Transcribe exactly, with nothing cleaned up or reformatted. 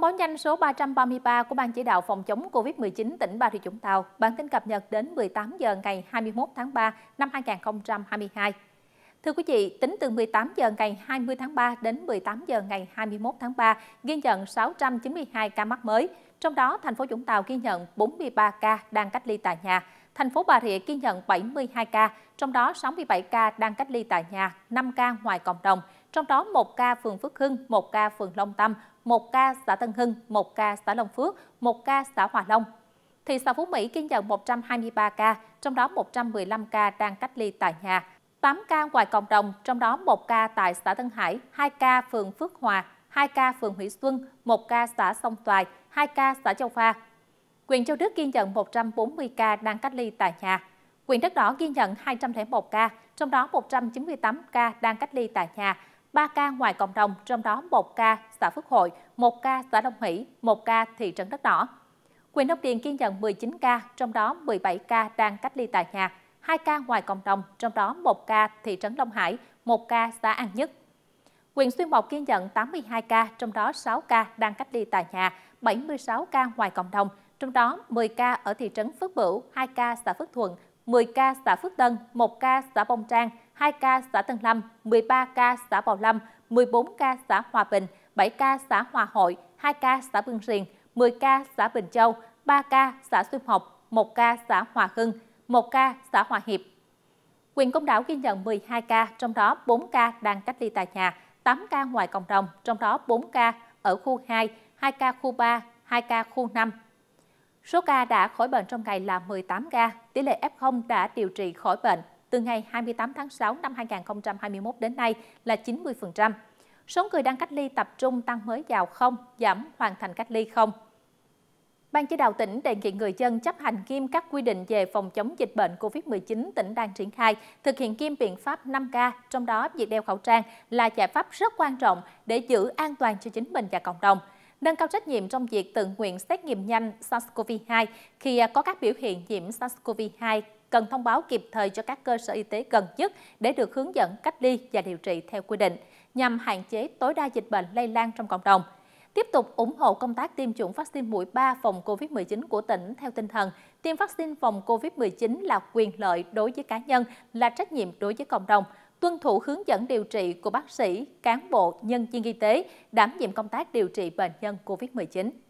Thông báo nhanh số ba trăm ba mươi ba của Ban chỉ đạo phòng chống Covid mười chín tỉnh Bà Rịa - Vũng Tàu. Bản tin cập nhật đến mười tám giờ ngày hai mươi mốt tháng ba năm hai nghìn không trăm hai mươi hai. Thưa quý vị, tính từ mười tám giờ ngày hai mươi tháng ba đến mười tám giờ ngày hai mươi mốt tháng ba, ghi nhận sáu trăm chín mươi hai ca mắc mới. Trong đó, thành phố Vũng Tàu ghi nhận bốn mươi ba ca đang cách ly tại nhà. Thành phố Bà Rịa ghi nhận bảy mươi hai ca, trong đó sáu mươi bảy ca đang cách ly tại nhà, năm ca ngoài cộng đồng. Trong đó một ca phường Phước Hưng, một ca phường Long Tâm, một ca xã Tân Hưng, một ca xã Long Phước, một ca xã Hòa Long. Thị xã Phú Mỹ ghi nhận một trăm hai mươi ba ca, trong đó một trăm mười lăm ca đang cách ly tại nhà, tám ca ngoài cộng đồng, trong đó một ca tại xã Tân Hải, hai ca phường Phước Hòa, hai ca phường Mỹ Xuân, một ca xã Sông Toài, hai ca xã Châu Pha. Huyện Châu Đức ghi nhận một trăm bốn mươi ca đang cách ly tại nhà. Huyện Đất Đỏ ghi nhận hai trăm lẻ một ca, trong đó một trăm chín mươi tám ca đang cách ly tại nhà, ba ca ngoài cộng đồng, trong đó một ca xã Phước Hội, một ca xã Đông Hỷ, một ca thị trấn Đất Đỏ. Huyện Đông Điền ghi nhận mười chín ca, trong đó mười bảy ca đang cách ly tại nhà, hai ca ngoài cộng đồng, trong đó một ca thị trấn Long Hải, một ca xã An Nhất. Huyện Xuyên Mộc ghi nhận tám mươi hai ca, trong đó sáu ca đang cách ly tại nhà, bảy mươi sáu ca ngoài cộng đồng, trong đó mười ca ở thị trấn Phước Bửu, hai ca xã Phước Thuận, mười ca xã Phước Tân, một ca xã Bông Trang, hai ca xã Tân Lâm, mười ba ca xã Bảo Lâm, mười bốn ca xã Hòa Bình, bảy ca xã Hòa Hội, hai ca xã Bưng Riền, mười ca xã Bình Châu, ba ca xã Xuyên Mộc, một ca xã Hòa Hưng, một ca xã Hòa Hiệp. Huyện Công Đảo ghi nhận mười hai ca, trong đó bốn ca đang cách ly tại nhà, tám ca ngoài cộng đồng, trong đó bốn ca ở khu hai, hai ca khu ba, hai ca khu năm. Số ca đã khỏi bệnh trong ngày là mười tám ca, tỷ lệ ép không đã điều trị khỏi bệnh từ ngày hai mươi tám tháng sáu năm hai nghìn không trăm hai mươi mốt đến nay là chín mươi phần trăm. Số người đang cách ly tập trung tăng mới vào không, giảm hoàn thành cách ly không. Ban chỉ đạo tỉnh đề nghị người dân chấp hành nghiêm các quy định về phòng chống dịch bệnh Covid mười chín tỉnh đang triển khai, thực hiện nghiêm biện pháp năm K, trong đó việc đeo khẩu trang là giải pháp rất quan trọng để giữ an toàn cho chính mình và cộng đồng. Nâng cao trách nhiệm trong việc tự nguyện xét nghiệm nhanh SARS-CoV hai khi có các biểu hiện nhiễm SARS-CoV hai, cần thông báo kịp thời cho các cơ sở y tế gần nhất để được hướng dẫn cách ly và điều trị theo quy định, nhằm hạn chế tối đa dịch bệnh lây lan trong cộng đồng. Tiếp tục ủng hộ công tác tiêm chủng vaccine mũi ba phòng Covid mười chín của tỉnh theo tinh thần tiêm vaccine phòng Covid mười chín là quyền lợi đối với cá nhân, là trách nhiệm đối với cộng đồng, tuân thủ hướng dẫn điều trị của bác sĩ, cán bộ, nhân viên y tế đảm nhiệm công tác điều trị bệnh nhân Covid mười chín.